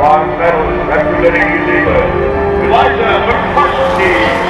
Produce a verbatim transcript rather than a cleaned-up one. bronze medal, representing New Zealand, Eliza McCarthy.